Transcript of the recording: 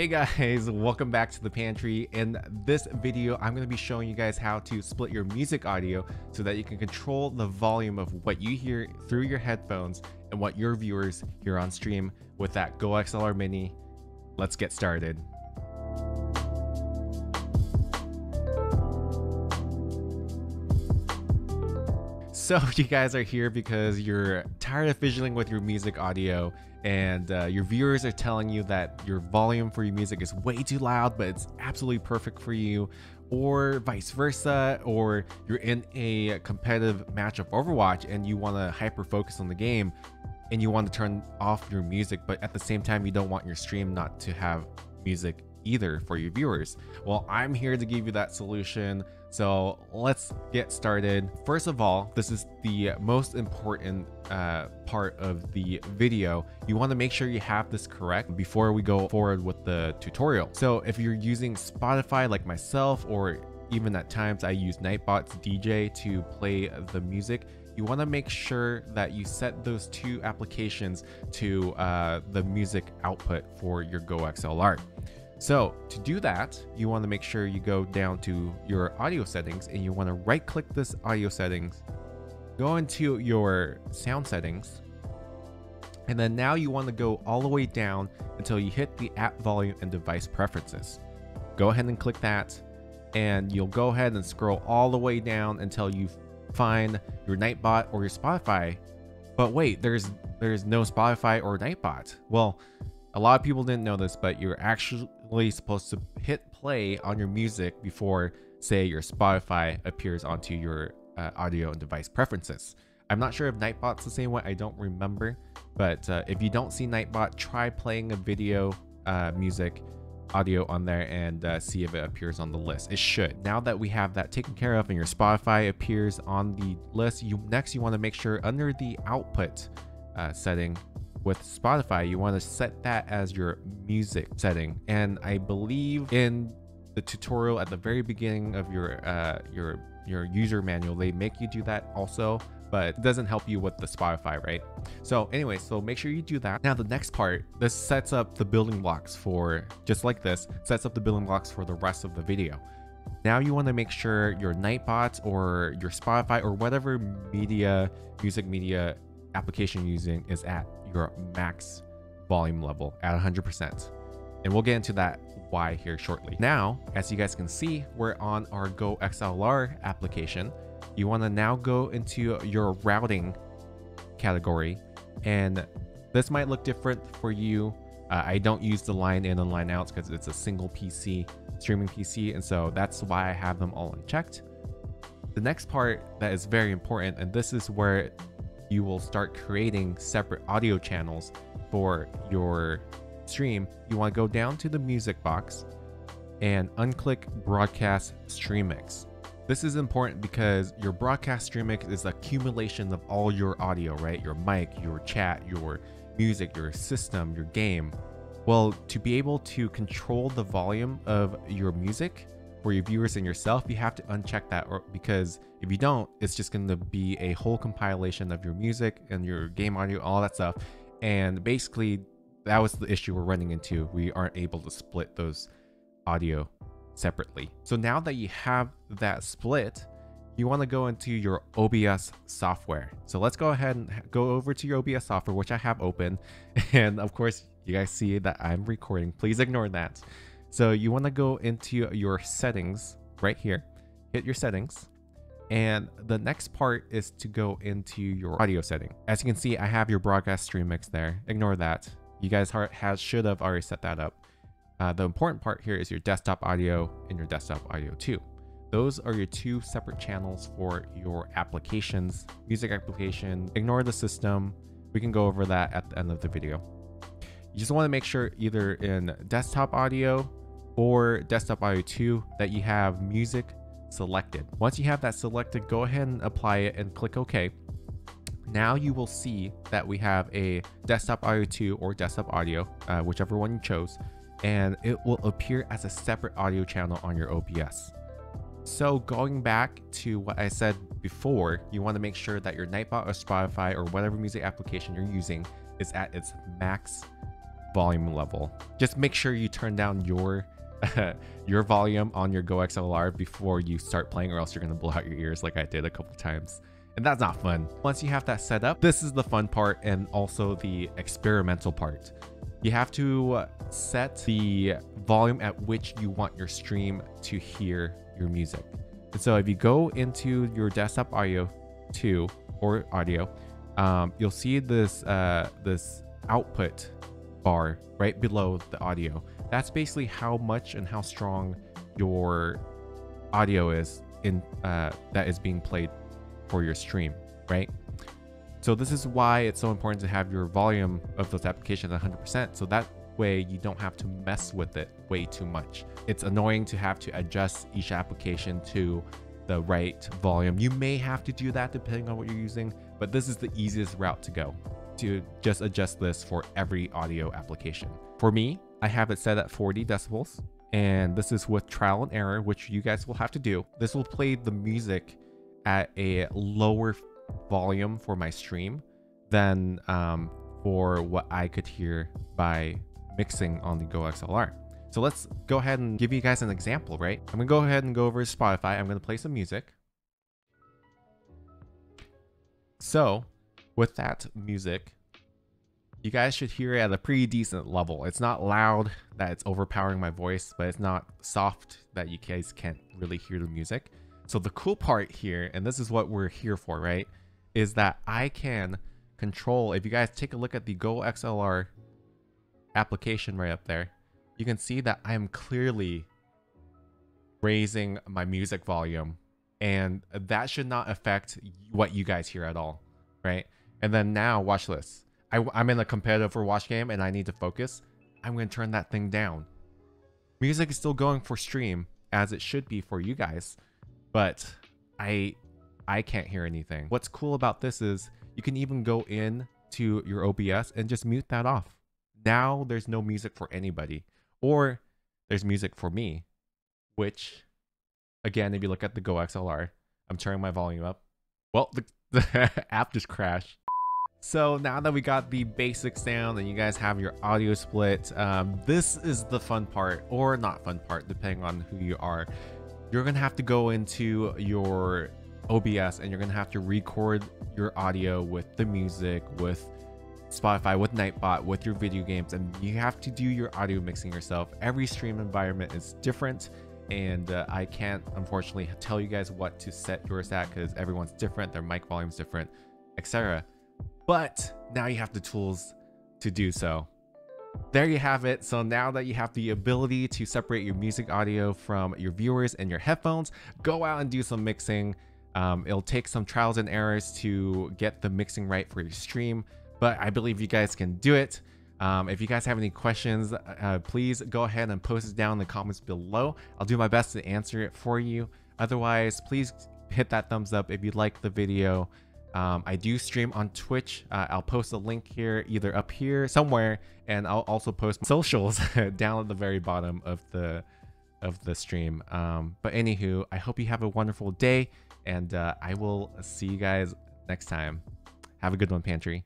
Hey guys, welcome back to the pantry. In this video, I'm going to be showing you guys how to split your music audio so that you can control the volume of what you hear through your headphones and what your viewers hear on stream with that GoXLR Mini. Let's get started. So you guys are here because you're tired of fiddling with your music audio and your viewers are telling you that your volume for your music is way too loud, but it's absolutely perfect for you, or vice versa, or you're in a competitive match of Overwatch and you want to hyper focus on the game and you want to turn off your music, but at the same time, you don't want your stream not to have music either for your viewers. Well, I'm here to give you that solution. So let's get started. First of all, this is the most important part of the video. You want to make sure you have this correct before we go forward with the tutorial. So if you're using Spotify like myself, or even at times I use Nightbot's DJ to play the music, you want to make sure that you set those two applications to the music output for your GoXLR. So to do that, you want to make sure you go down to your audio settings and you want to right click this audio settings, go into your sound settings, and then now you want to go all the way down until you hit the app volume and device preferences. Go ahead and click that and you'll go ahead and scroll all the way down until you find your Nightbot or your Spotify. But wait, there's no Spotify or Nightbot. Well, a lot of people didn't know this, but you're actually supposed to hit play on your music before, say, your Spotify appears onto your audio and device preferences. I'm not sure if Nightbot's the same way, I don't remember, but if you don't see Nightbot, try playing a video music audio on there and see if it appears on the list. It should. Now that we have that taken care of and your Spotify appears on the list, next you want to make sure under the output setting, with Spotify, you want to set that as your music setting. And I believe in the tutorial at the very beginning of your user manual, they make you do that also, but it doesn't help you with the Spotify, right? So anyway, so make sure you do that. Now the next part, this sets up the building blocks for, just like this, sets up the building blocks for the rest of the video. Now you want to make sure your Nightbot or your Spotify or whatever music media application you're using is at your max volume level at 100%. And we'll get into that why here shortly. Now, as you guys can see, we're on our GoXLR application. You want to now go into your routing category. And this might look different for you. I don't use the line in and line outs because it's a single PC, streaming PC. And so that's why I have them all unchecked. The next part that is very important, and this is where you will start creating separate audio channels for your stream. You want to go down to the music box and unclick broadcast stream mix. This is important because your broadcast stream mix is the accumulation of all your audio, right? Your mic, your chat, your music, your system, your game. Well, to be able to control the volume of your music for your viewers and yourself, you have to uncheck that, or because if you don't, it's just going to be a whole compilation of your music and your game audio, all that stuff. And basically that was the issue we're running into. We aren't able to split those audio separately. So now that you have that split, you want to go into your OBS software. So let's go ahead and go over to your OBS software, which I have open. And of course you guys see that I'm recording, please ignore that. So you want to go into your settings right here, hit your settings, and the next part is to go into your audio setting. As you can see, I have your broadcast stream mix there. Ignore that. You guys should have already set that up. The important part here is your desktop audio and your desktop audio 2. Those are your two separate channels for your applications, music application. Ignore the system. We can go over that at the end of the video. You just want to make sure either in desktop audio or desktop audio 2 that you have music selected. Once you have that selected, go ahead and apply it and click OK. Now you will see that we have a desktop audio 2 or desktop audio, whichever one you chose, and it will appear as a separate audio channel on your OBS. So going back to what I said before, you want to make sure that your Nightbot or Spotify or whatever music application you're using is at its max volume level. Just make sure you turn down your volume on your GoXLR before you start playing, or else you're going to blow out your ears like I did a couple times. And that's not fun. Once you have that set up, this is the fun part and also the experimental part. You have to set the volume at which you want your stream to hear your music. And so if you go into your desktop audio 2 or audio, you'll see this this output bar right below the audio. That's basically how much and how strong your audio is in that is being played for your stream, right? So this is why it's so important to have your volume of those applications 100%, so that way you don't have to mess with it way too much. It's annoying to have to adjust each application to the right volume. You may have to do that depending on what you're using, but this is the easiest route to go, to just adjust this for every audio application. For me, I have it set at 40 decibels, and this is with trial and error, which you guys will have to do. This will play the music at a lower volume for my stream than for what I could hear by mixing on the GoXLR. So let's go ahead and give you guys an example, right? I'm gonna go ahead and go over to Spotify. I'm gonna play some music. So with that music, you guys should hear it at a pretty decent level. It's not loud that it's overpowering my voice, but it's not soft that you guys can't really hear the music. So the cool part here, and this is what we're here for, right, is that I can control, if you guys take a look at the GoXLR application right up there, you can see that I am clearly raising my music volume, and that should not affect what you guys hear at all, right? And then now, watch this. I'm in a competitive Overwatch game and I need to focus. I'm going to turn that thing down. Music is still going for stream as it should be for you guys, but I can't hear anything. What's cool about this is you can even go in to your OBS and just mute that off. Now there's no music for anybody, or there's music for me, which again, if you look at the GoXLR, I'm turning my volume up. Well, the app just crashed. So now that we got the basic sound and you guys have your audio split, this is the fun part, or not fun part, depending on who you are. You're gonna have to go into your OBS and you're gonna have to record your audio with the music, with Spotify, with Nightbot, with your video games, and you have to do your audio mixing yourself. Every stream environment is different, and I can't unfortunately tell you guys what to set yours at because everyone's different, their mic volume's different, etc. But now you have the tools to do so. There you have it. So now that you have the ability to separate your music audio from your viewers and your headphones, go out and do some mixing. It'll take some trials and errors to get the mixing right for your stream, but I believe you guys can do it. If you guys have any questions, please go ahead and post it down in the comments below. I'll do my best to answer it for you. Otherwise, please hit that thumbs up if you like the video. I do stream on Twitch. I'll post a link here, either up here somewhere, and I'll also post socials down at the very bottom of the stream. But anywho, I hope you have a wonderful day, and I will see you guys next time. Have a good one, Pantry.